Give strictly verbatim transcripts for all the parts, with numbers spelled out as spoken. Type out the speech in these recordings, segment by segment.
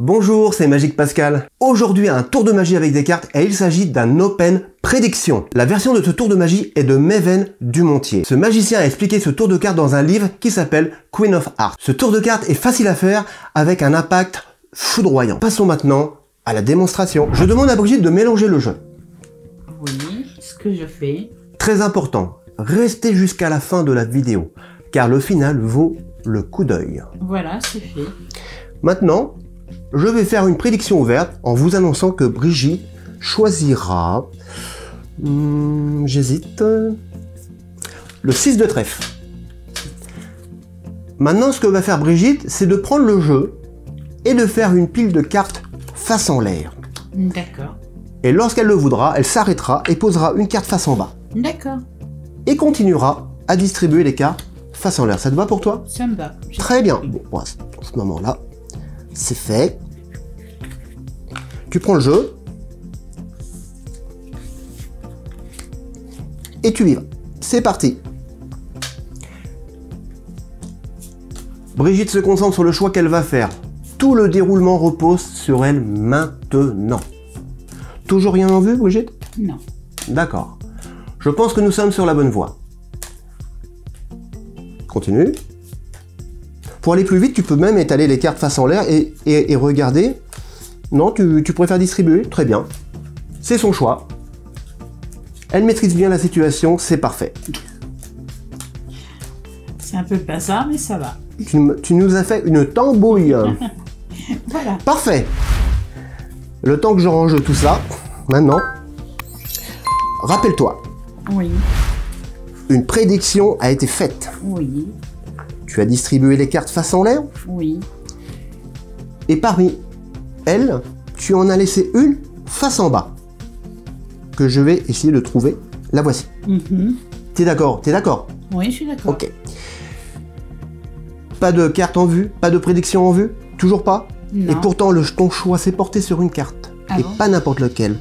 Bonjour, c'est Magique Pascal. Aujourd'hui, un tour de magie avec des cartes et il s'agit d'un Open Prédiction. La version de ce tour de magie est de Meven Dumontier. Ce magicien a expliqué ce tour de cartes dans un livre qui s'appelle Queen of Hearts. Ce tour de cartes est facile à faire avec un impact foudroyant. Passons maintenant à la démonstration. Je demande à Brigitte de mélanger le jeu. Oui, ce que je fais. Très important, restez jusqu'à la fin de la vidéo, car le final vaut le coup d'œil. Voilà, c'est fait. Maintenant, je vais faire une prédiction ouverte en vous annonçant que Brigitte choisira, hmm, j'hésite, le six de trèfle. Maintenant, ce que va faire Brigitte, c'est de prendre le jeu et de faire une pile de cartes face en l'air. D'accord. Et lorsqu'elle le voudra, elle s'arrêtera et posera une carte face en bas. D'accord. Et continuera à distribuer les cartes face en l'air. Ça te va pour toi? Ça me va. Très bien. Bon, à ce moment-là, c'est fait. Tu prends le jeu. Et tu y vas. C'est parti. Brigitte se concentre sur le choix qu'elle va faire. Tout le déroulement repose sur elle maintenant. Toujours rien en vue, Brigitte? Non. D'accord. Je pense que nous sommes sur la bonne voie. Continue. Pour aller plus vite, tu peux même étaler les cartes face en l'air et, et, et regarder. Non, tu, tu préfères distribuer? Très bien. C'est son choix. Elle maîtrise bien la situation, c'est parfait. C'est un peu bizarre, mais ça va. Tu, tu nous as fait une tambouille. Voilà. Parfait. Le temps que je range tout ça, maintenant, rappelle-toi. Oui. Une prédiction a été faite. Oui. Tu as distribué les cartes face en l'air. Oui. Et parmi elles, tu en as laissé une face en bas. Que je vais essayer de trouver. La voici. Mm-hmm. T'es d'accord? T'es d'accord? Oui, je suis d'accord. Ok. Pas de carte en vue? Pas de prédiction en vue? Toujours pas? Non. Et pourtant, le, ton choix s'est porté sur une carte. Ah et bon? Pas n'importe laquelle.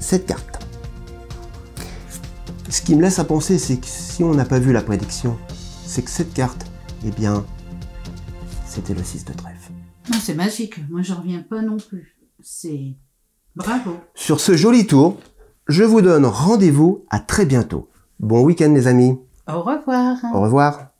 Cette carte. Ce qui me laisse à penser, c'est que si on n'a pas vu la prédiction, c'est que cette carte, eh bien, c'était le six de trèfle. Non, c'est magique. Moi, j'en reviens pas non plus. C'est... bravo. Sur ce joli tour, je vous donne rendez-vous à très bientôt. Bon week-end, les amis. Au revoir. Au revoir.